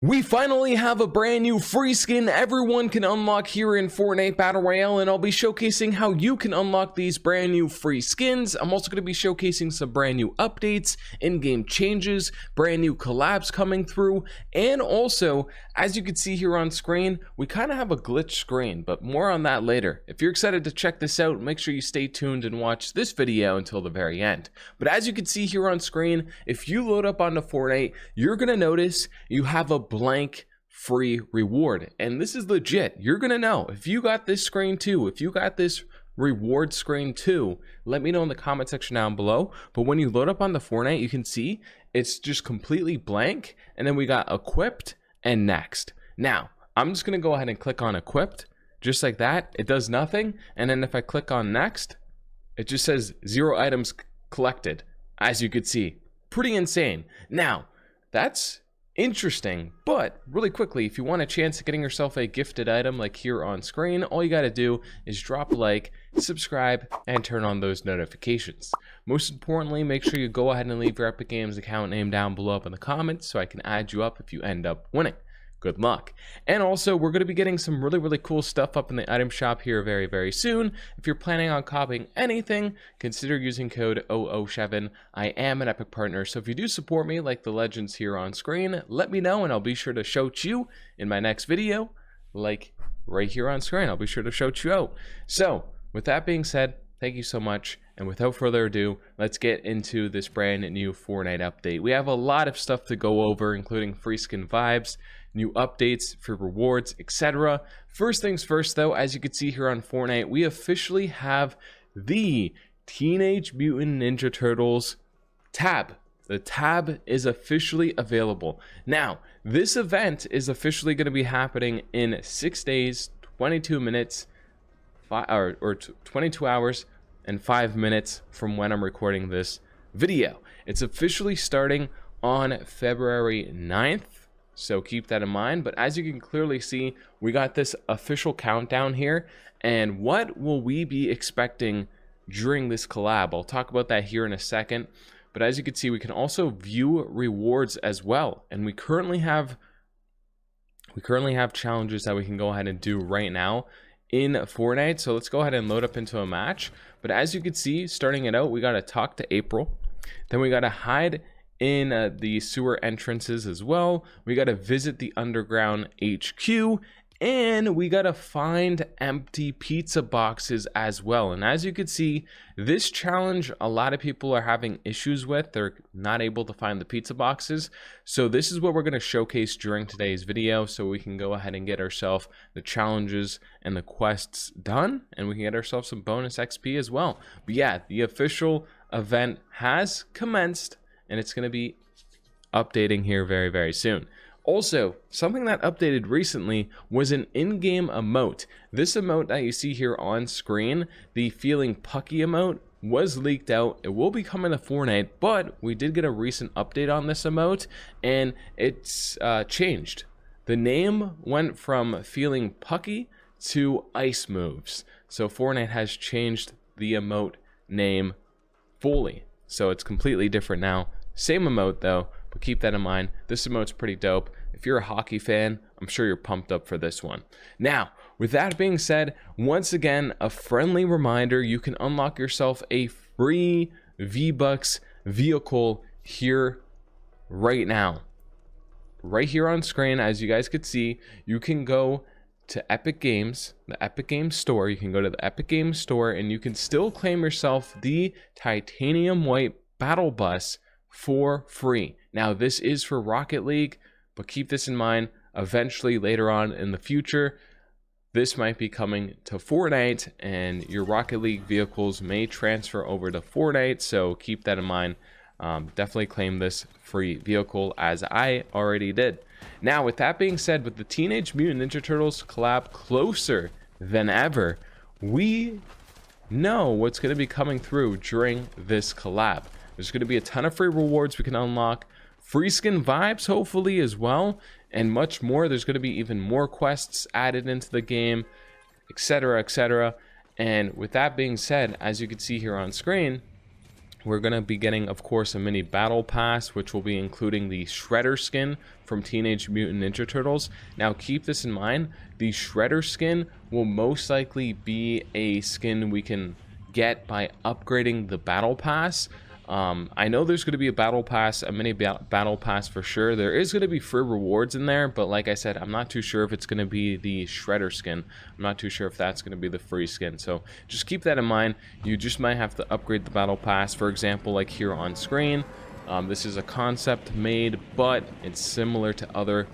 We finally have a brand new free skin everyone can unlock here in Fortnite Battle Royale, and I'll be showcasing how you can unlock these brand new free skins. I'm also going to be showcasing some brand new updates, in-game changes, brand new collabs coming through, and also, as you can see here on screen, we kind of have a glitch screen, but more on that later. If you're excited to check this out, make sure you stay tuned and watch this video until the very end. But as you can see here on screen, if you load up onto Fortnite, you're going to notice you have a blank free reward, and this is legit. You're gonna know if you got this screen too, if you got this reward screen too. Let me know in the comment section down below. But when you load up on the Fortnite, you can see it's just completely blank, and then we got equipped and next. Now I'm just gonna go ahead and click on equipped, just like that. It does nothing, and then if I click on next, it just says 0 items collected, as you could see. Pretty insane. Now that's interesting, but really quickly, if you want a chance at getting yourself a gifted item like here on screen, all you got to do is drop a like, subscribe, and turn on those notifications. Most importantly, make sure you go ahead and leave your Epic Games account name down below up in the comments so I can add you up if you end up winning. Good luck. And also, we're going to be getting some really cool stuff up in the item shop here very soon. If you're planning on copying anything, consider using code 007. I am an Epic partner, so if you do support me like the legends here on screen, let me know and I'll be sure to shout you in my next video, like right here on screen. I'll be sure to shout you out. So with that being said, thank you so much, and without further ado, let's get into this brand new Fortnite update. We have a lot of stuff to go over, including free skin vibes, new updates, free rewards, etc. First things first though, as you can see here on Fortnite, we officially have the Teenage Mutant Ninja Turtles tab. The tab is officially available. Now, this event is officially going to be happening in 6 days, 22 minutes, or 22 hours and 5 minutes from when I'm recording this video. It's officially starting on February 9th. So keep that in mind. But as you can clearly see, we got this official countdown here. And what will we be expecting during this collab? I'll talk about that here in a second. But as you can see, we can also view rewards as well. And we currently have challenges that we can go ahead and do right now in Fortnite. So let's go ahead and load up into a match. But as you can see, starting it out, we got to talk to April. Then we got to hide in the sewer entrances as well. We got to visit the underground HQ, and we got to find empty pizza boxes as well. And as you can see, this challenge, a lot of people are having issues with. They're not able to find the pizza boxes. So this is what we're going to showcase during today's video, so we can go ahead and get ourselves the challenges and the quests done, and we can get ourselves some bonus XP as well. But yeah, the official event has commenced, and it's going to be updating here very soon. Also, something that updated recently was an in-game emote. This emote that you see here on screen, the feeling pucky emote, was leaked out. It will be coming to Fortnite, but we did get a recent update on this emote, and it's changed. The name went from feeling pucky to ice moves. So Fortnite has changed the emote name fully. So it's completely different now. Same emote though, but keep that in mind. This emote's pretty dope. If you're a hockey fan, I'm sure you're pumped up for this one. Now, with that being said, once again, a friendly reminder, you can unlock yourself a free V-Bucks vehicle here right now. Right here on screen, as you guys could see, you can go to Epic Games, the Epic Games store. You can go to the Epic Games store, and you can still claim yourself the Titanium White Battle Bus for free. Now, this is for Rocket League, but keep this in mind, eventually later on in the future, this might be coming to Fortnite, and your Rocket League vehicles may transfer over to Fortnite, so keep that in mind. Definitely claim this free vehicle, as I already did. Now, with that being said, with the Teenage Mutant Ninja Turtles collab closer than ever, we know what's going to be coming through during this collab. There's going to be a ton of free rewards we can unlock, free skin vibes hopefully as well, and much more. There's going to be even more quests added into the game, etc., etc. And with that being said, as you can see here on screen, We're going to be getting, of course, a mini battle pass, which will be including the Shredder skin from Teenage Mutant Ninja Turtles. Now, keep this in mind, the Shredder skin will most likely be a skin we can get by upgrading the battle pass. I know there's going to be a battle pass, a mini battle pass for sure. There is going to be free rewards in there, but like I said, I'm not too sure if it's going to be the Shredder skin. I'm not too sure if that's going to be the free skin. So just keep that in mind. You just might have to upgrade the battle pass. For example, like here on screen, this is a concept made, but it's similar to other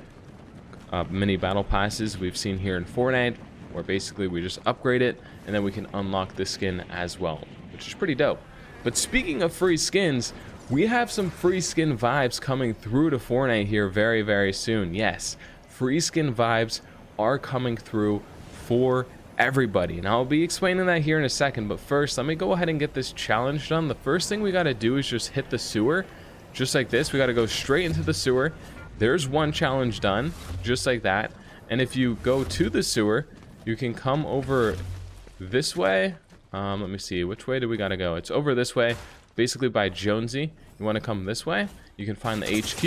mini battle passes we've seen here in Fortnite, where basically we just upgrade it and then we can unlock this skin as well, which is pretty dope. But speaking of free skins, we have some free skin vibes coming through to Fortnite here very, very soon. Yes, free skin vibes are coming through for everybody. And I'll be explaining that here in a second. But first, let me go ahead and get this challenge done. The first thing we got to do is just hit the sewer. Just like this, we got to go straight into the sewer. There's one challenge done, just like that. And if you go to the sewer, you can come over this way. Let me see, which way do we gotta go? It's over this way, basically by Jonesy. You want to come this way, you can find the HQ,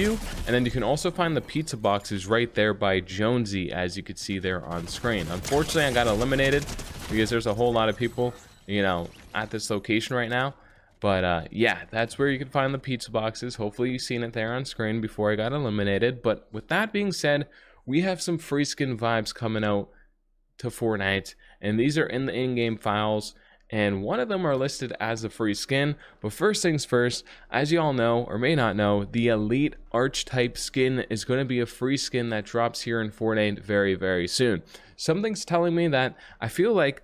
and then you can also find the pizza boxes right there by Jonesy, as you could see there on screen. Unfortunately, I got eliminated because there's a whole lot of people, you know, at this location right now. But yeah, that's where you can find the pizza boxes. Hopefully you've seen it there on screen before I got eliminated. But with that being said, we have some free skin vibes coming out to Fortnite, and these are in the in-game files. And one of them are listed as a free skin. But first things first, as you all know or may not know, the Elite Archetype skin is going to be a free skin that drops here in Fortnite very, very soon. Something's telling me that I feel like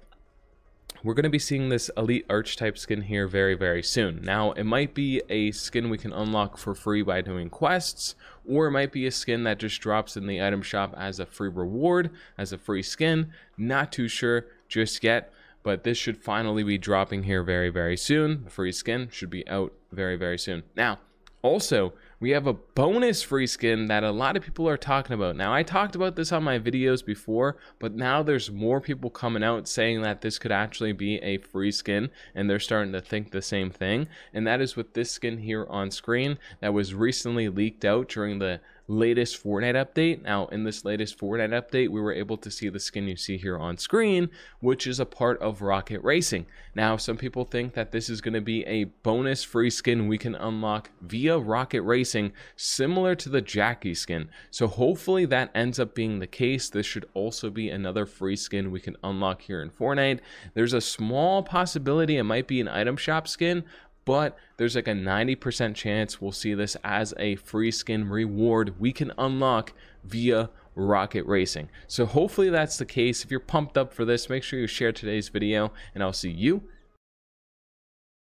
we're going to be seeing this Elite Archetype skin here very, very soon. Now, it might be a skin we can unlock for free by doing quests, or it might be a skin that just drops in the item shop as a free reward, as a free skin. Not too sure just yet. But this should finally be dropping here very, very soon. The free skin should be out very, very soon. Now, also, we have a bonus free skin that a lot of people are talking about. Now, I talked about this on my videos before, but now there's more people coming out saying that this could actually be a free skin, and they're starting to think the same thing. And that is with this skin here on screen that was recently leaked out during the latest Fortnite update. Now, in this latest Fortnite update, we were able to see the skin you see here on screen, which is a part of Rocket Racing. Now, some people think that this is going to be a bonus free skin we can unlock via Rocket Racing, similar to the Jackie skin. So hopefully that ends up being the case. This should also be another free skin we can unlock here in Fortnite. There's a small possibility it might be an item shop skin, but there's like a 90% chance we'll see this as a free skin reward we can unlock via Rocket Racing. So hopefully that's the case. If you're pumped up for this, make sure you share today's video, and I'll see you